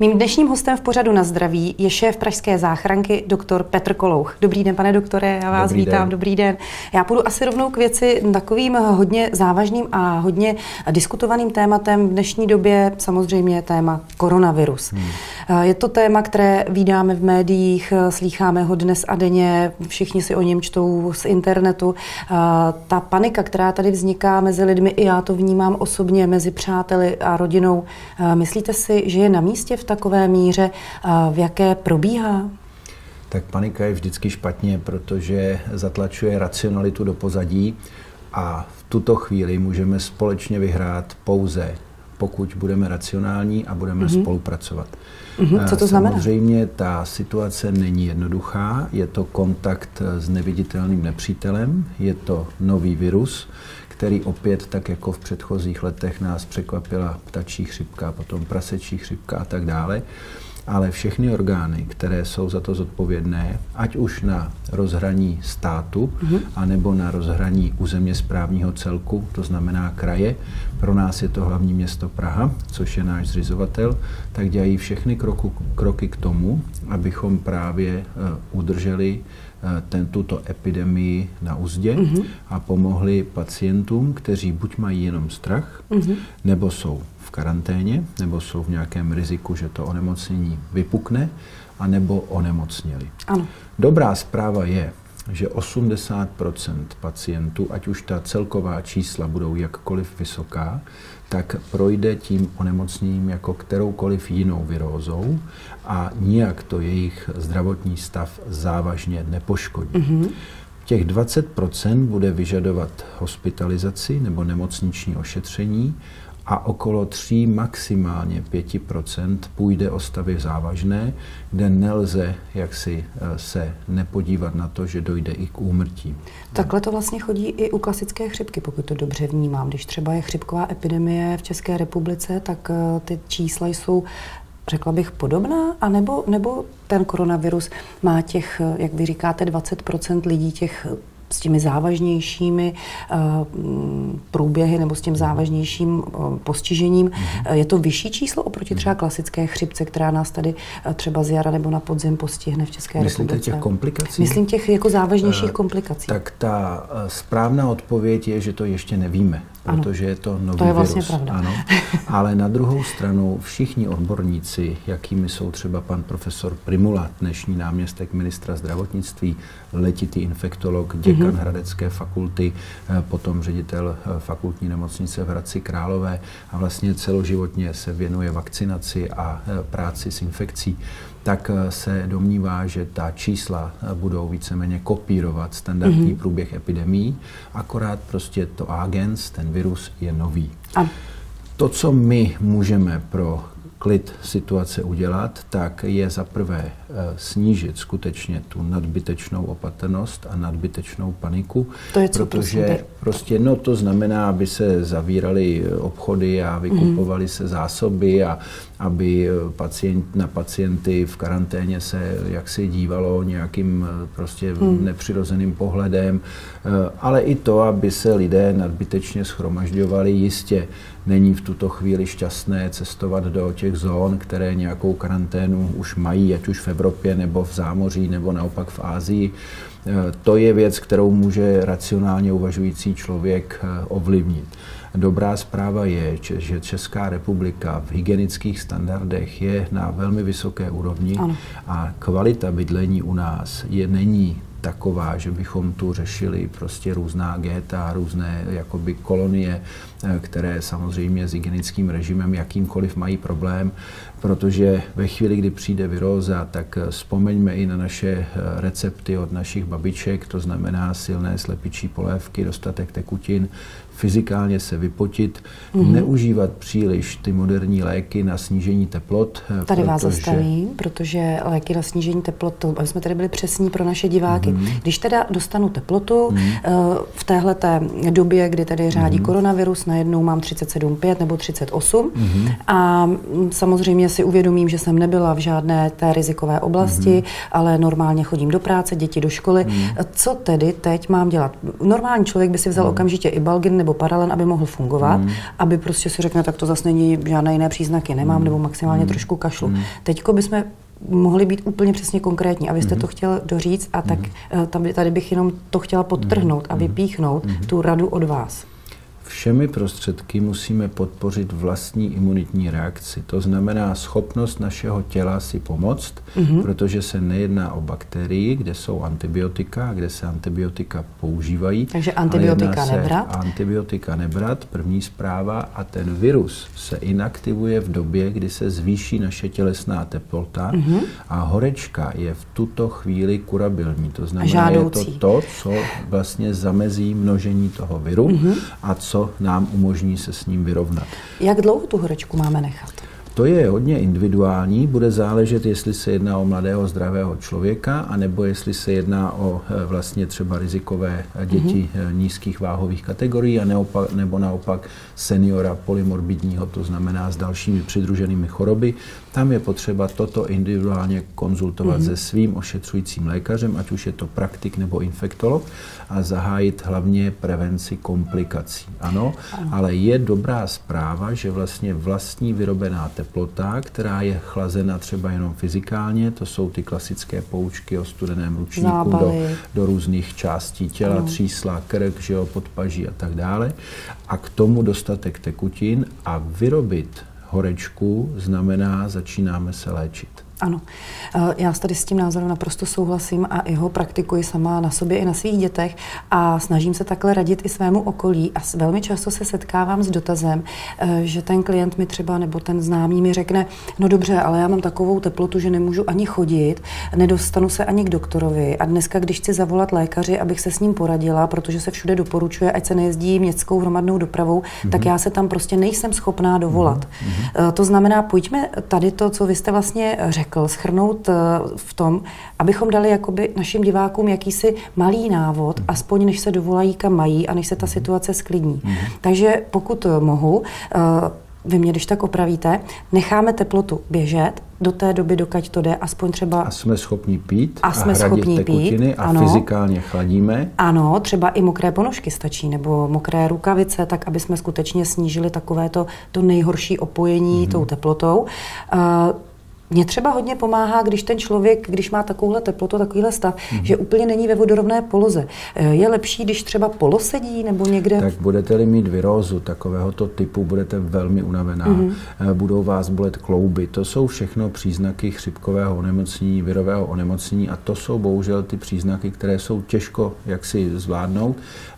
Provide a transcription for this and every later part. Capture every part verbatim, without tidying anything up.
Mým dnešním hostem v pořadu Na zdraví je šéf Pražské záchranky doktor Petr Kolouch. Dobrý den, pane doktore, já vás dobrý vítám, den. Dobrý den. Já půjdu asi rovnou k věci takovým hodně závažným a hodně diskutovaným tématem v dnešní době, samozřejmě téma koronavirus. Hmm. Je to téma, které vídáme v médiích, slýcháme ho dnes a denně, všichni si o něm čtou z internetu. Ta panika, která tady vzniká mezi lidmi, i já to vnímám osobně, mezi přáteli a rodinou, myslíte si, že je na místě v takové míře, v jaké probíhá? Tak panika je vždycky špatně, protože zatlačuje racionalitu do pozadí a v tuto chvíli můžeme společně vyhrát pouze, pokud budeme racionální a budeme mm-hmm. spolupracovat. Mm-hmm. Co to znamená? Samozřejmě ta situace není jednoduchá, je to kontakt s neviditelným nepřítelem, je to nový virus, který opět, tak jako v předchozích letech, nás překvapila ptačí chřipka, potom prasečí chřipka a tak dále. Ale všechny orgány, které jsou za to zodpovědné, ať už na rozhraní státu, mm-hmm. anebo na rozhraní územně správního celku, to znamená kraje, pro nás je to hlavní město Praha, což je náš zřizovatel, tak dělají všechny kroku, kroky k tomu, abychom právě uh, udrželi Ten, tuto epidemii na uzdě uh-huh. a pomohli pacientům, kteří buď mají jenom strach, uh-huh. nebo jsou v karanténě, nebo jsou v nějakém riziku, že to onemocnění vypukne, anebo onemocněli. Ano. Dobrá zpráva je, že osmdesát procent pacientů, ať už ta celková čísla budou jakkoliv vysoká, tak projde tím onemocněním jako kteroukoliv jinou virózou a nijak to jejich zdravotní stav závažně nepoškodí. Mm-hmm. Těch dvacet procent bude vyžadovat hospitalizaci nebo nemocniční ošetření a okolo tří, maximálně pět procent půjde o stavy závažné, kde nelze jaksi se nepodívat na to, že dojde i k úmrtí. Takhle to vlastně chodí i u klasické chřipky, pokud to dobře vnímám. Když třeba je chřipková epidemie v České republice, tak ty čísla jsou, řekla bych, podobná, anebo, nebo ten koronavirus má těch, jak vy říkáte, dvacet procent lidí těch s těmi závažnějšími uh, průběhy nebo s tím závažnějším uh, postižením. Mm-hmm. Je to vyšší číslo oproti třeba klasické chřipce, která nás tady uh, třeba z jara nebo na podzim postihne v České republice? Myslíte těch komplikací? Myslím těch jako závažnějších uh, komplikací. Tak ta uh, správná odpověď je, že to ještě nevíme, protože ano, je to nový to je vlastně virus. Pravda. Ano, ale na druhou stranu všichni odborníci, jakými jsou třeba pan profesor Primula, dnešní náměstek ministra zdravotnictví, letitý infektolog, děkan mm-hmm. Hradecké fakulty, potom ředitel fakultní nemocnice v Hradci Králové a vlastně celoživotně se věnuje vakcinaci a práci s infekcí, tak se domnívá, že ta čísla budou víceméně kopírovat standardní mm-hmm. průběh epidemií, akorát prostě to agens, ten virus je nový. A to, co my můžeme pro klid situace udělat, tak je za prvé snížit skutečně tu nadbytečnou opatrnost a nadbytečnou paniku, to je co, protože prostě no to znamená, aby se zavíraly obchody a vykupovaly mm. se zásoby a aby pacient, na pacienty v karanténě se jaksi dívalo nějakým prostě mm. nepřirozeným pohledem, ale i to, aby se lidé nadbytečně shromažďovali, jistě není v tuto chvíli šťastné cestovat do těch zón, které nějakou karanténu už mají, ať už v Evropě, nebo v zámoří, nebo naopak v Asii. To je věc, kterou může racionálně uvažující člověk ovlivnit. Dobrá zpráva je, že Česká republika v hygienických standardech je na velmi vysoké úrovni a kvalita bydlení u nás je není taková, že bychom tu řešili prostě různá géta, různé jakoby kolonie, které samozřejmě s hygienickým režimem jakýmkoliv mají problém, protože ve chvíli, kdy přijde viróza, tak vzpomeňme i na naše recepty od našich babiček, to znamená silné slepičí polévky, dostatek tekutin, fyzikálně se vypotit, mm-hmm. neužívat příliš ty moderní léky na snížení teplot. Tady vás protože... zastavím, protože léky na snížení teplot, aby jsme tady byli přesní pro naše diváky, mm-hmm. když teda dostanu teplotu, mm-hmm. v téhleté době, kdy tady řádí mm-hmm. koronavirus, najednou mám třicet sedm pět nebo třicet osm mm-hmm. a samozřejmě si uvědomím, že jsem nebyla v žádné té rizikové oblasti, mm-hmm. ale normálně chodím do práce, děti do školy. Mm-hmm. Co tedy teď mám dělat? Normální člověk by si vzal mm-hmm. okamžitě i Balgin nebo Paralen, aby mohl fungovat, mm. aby prostě si řekne, tak to zase není žádné jiné příznaky, nemám, mm. nebo maximálně mm. trošku kašlu. Mm. Teďko bychom mohli být úplně přesně konkrétní, a vy jste mm. to chtěl doříct, a tak mm. tady bych jenom to chtěla podtrhnout mm. a vypíchnout mm. tu radu od vás. Všemi prostředky musíme podpořit vlastní imunitní reakci. To znamená schopnost našeho těla si pomoct, mm-hmm. protože se nejedná o bakterii, kde jsou antibiotika, kde se antibiotika používají. Takže antibiotika nebrat? Antibiotika nebrat, první zpráva. A ten virus se inaktivuje v době, kdy se zvýší naše tělesná teplota mm-hmm. a horečka je v tuto chvíli kurabilní. To znamená, je to to, co vlastně zamezí množení toho viru mm-hmm. a co nám umožní se s ním vyrovnat. Jak dlouho tu horečku máme nechat? To je hodně individuální, bude záležet, jestli se jedná o mladého zdravého člověka, anebo jestli se jedná o vlastně třeba rizikové děti mm-hmm. nízkých váhových kategorií, a neopak, nebo naopak seniora polymorbidního, to znamená s dalšími přidruženými choroby. Tam je potřeba toto individuálně konzultovat mm-hmm. se svým ošetřujícím lékařem, ať už je to praktik nebo infektolog, a zahájit hlavně prevenci komplikací. Ano, ano, ale je dobrá zpráva, že vlastně vlastní vyrobená teplota, která je chlazena třeba jenom fyzikálně, to jsou ty klasické poučky o studeném ručníku do, do různých částí těla, ano. třísla, krk, že jo, podpaží a tak dále, a k tomu dostatek tekutin, a vyrobit horečku znamená, začínáme se léčit. Ano, já tady s tím názorem naprosto souhlasím a i ho praktikuji sama na sobě i na svých dětech a snažím se takhle radit i svému okolí, a velmi často se setkávám s dotazem, že ten klient mi třeba nebo ten známý mi řekne, no dobře, ale já mám takovou teplotu, že nemůžu ani chodit, nedostanu se ani k doktorovi, a dneska, když chci zavolat lékaři, abych se s ním poradila, protože se všude doporučuje, ať se nejezdí městskou hromadnou dopravou, mm-hmm. tak já se tam prostě nejsem schopná dovolat. Mm-hmm. To znamená, pojďme tady to, co vy jste vlastně řekl, shrnout v tom, abychom dali jakoby našim divákům jakýsi malý návod, aspoň než se dovolají, kam mají, a než se ta situace sklidní. Mm. Takže pokud mohu, vy mě když tak opravíte, necháme teplotu běžet do té doby, dokud to jde, aspoň třeba... A jsme schopni pít a, a jsme schopni tekutiny pít, a ano. fyzikálně chladíme. Ano, třeba i mokré ponožky stačí, nebo mokré rukavice, tak aby jsme skutečně snížili takové to, to nejhorší opojení mm. tou teplotou. Mně třeba hodně pomáhá, když ten člověk, když má takovouhle teplotu, takovýhle stav, mm-hmm. že úplně není ve vodorovné poloze. Je lepší, když třeba polosedí nebo někde... Tak budete-li mít virózu takovéhoto typu, budete velmi unavená, mm-hmm. budou vás bolet klouby. To jsou všechno příznaky chřipkového onemocnění, virového onemocnění, a to jsou bohužel ty příznaky, které jsou těžko jaksi zvládnout.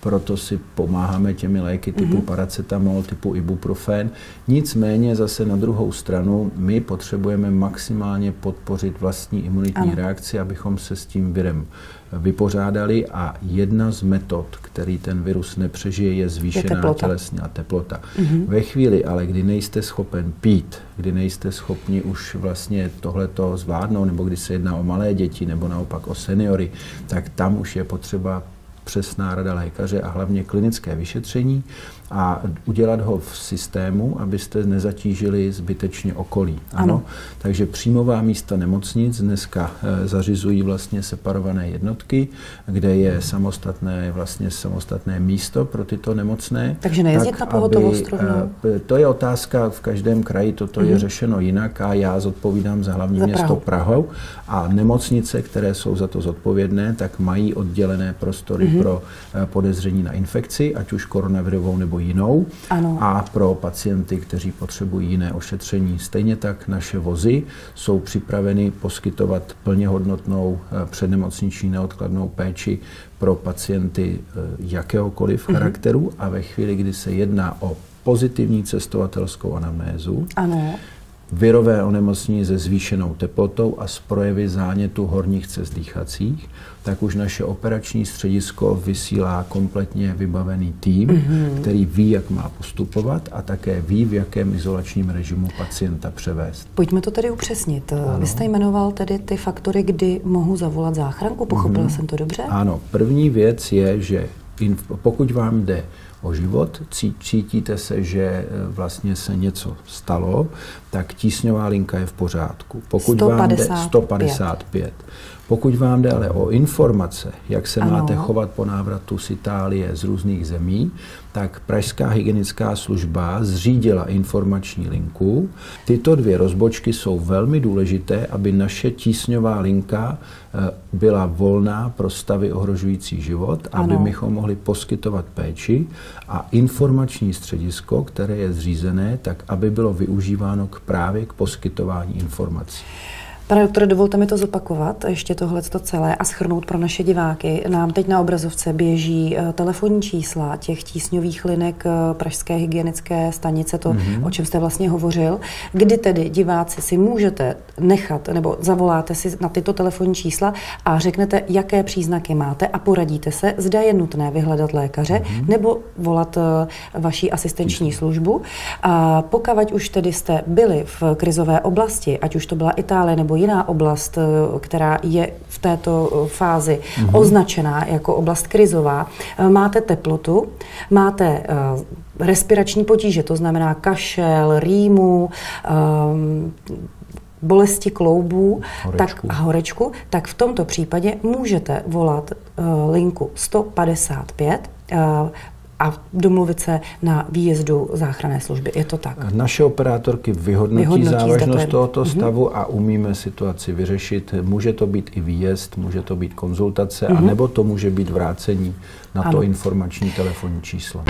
Proto si pomáháme těmi léky typu mm-hmm. paracetamol, typu ibuprofen. Nicméně zase na druhou stranu my potřebujeme maximálně podpořit vlastní imunitní ano. reakci, abychom se s tím virem vypořádali, a jedna z metod, který ten virus nepřežije, je zvýšená je teplota. tělesná teplota. Mm-hmm. Ve chvíli ale, kdy nejste schopen pít, kdy nejste schopni už vlastně tohleto zvládnout, nebo kdy se jedná o malé děti, nebo naopak o seniory, tak tam už je potřeba přesná rada lékaře a hlavně klinické vyšetření, a udělat ho v systému, abyste nezatížili zbytečně okolí. Ano. ano. Takže příjmová místa nemocnic dneska zařizují vlastně separované jednotky, kde je samostatné vlastně samostatné místo pro tyto nemocné. Takže nejezdit na pohotovost rovnou? To je otázka v každém kraji, toto mhm. je řešeno jinak, a já zodpovídám za hlavní za město Prahou, a nemocnice, které jsou za to zodpovědné, tak mají oddělené prostory mhm. pro podezření na infekci, ať už koronavirovou nebo jinou, ano. a pro pacienty, kteří potřebují jiné ošetření. Stejně tak naše vozy jsou připraveny poskytovat plněhodnotnou přednemocniční neodkladnou péči pro pacienty jakéhokoliv mhm. charakteru, a ve chvíli, kdy se jedná o pozitivní cestovatelskou anamnézu, ano. virové onemocnění se zvýšenou teplotou a s projevy zánětu horních cest dýchacích, tak už naše operační středisko vysílá kompletně vybavený tým, mm-hmm. který ví, jak má postupovat, a také ví, v jakém izolačním režimu pacienta převést. Pojďme to tedy upřesnit. Ano. Vy jste jmenoval tedy ty faktory, kdy mohu zavolat záchranku, pochopila mm-hmm. jsem to dobře? Ano, první věc je, že pokud vám jde o život, cítíte se, že vlastně se něco stalo, tak tísňová linka je v pořádku. Pokud vám jde sto padesát pět. Pokud vám jde ale o informace, jak se ano. máte chovat po návratu z Itálie, z různých zemí, tak Pražská hygienická služba zřídila informační linku. Tyto dvě rozbočky jsou velmi důležité, aby naše tísňová linka byla volná pro stavy ohrožující život, ano. aby bychom mohli poskytovat péči a informační středisko, které je zřízené, tak aby bylo využíváno k právě k poskytování informací. Pane doktore, dovolte mi to zopakovat, ještě tohleto celé a shrnout pro naše diváky. Nám teď na obrazovce běží telefonní čísla těch tísňových linek Pražské hygienické stanice, to, mm-hmm. o čem jste vlastně hovořil, kdy tedy diváci si můžete nechat, nebo zavoláte si na tyto telefonní čísla a řeknete, jaké příznaky máte a poradíte se, zda je nutné vyhledat lékaře mm-hmm. nebo volat vaší asistenční službu. A pokud už tedy jste byli v krizové oblasti, ať už to byla Itálie nebo jiná oblast, která je v této fázi mm-hmm. označená jako oblast krizová, máte teplotu, máte respirační potíže, to znamená kašel, rýmu, um, bolesti kloubů horečku. Tak, a horečku, tak v tomto případě můžete volat uh, linku sto padesát pět uh, a domluvit se na výjezdu záchranné služby. Je to tak? Naše operátorky vyhodnotí, vyhodnotí závažnost je... tohoto stavu mm-hmm. a umíme situaci vyřešit. Může to být i výjezd, může to být konzultace, mm-hmm. anebo to může být vrácení na ano. to informační telefonní číslo.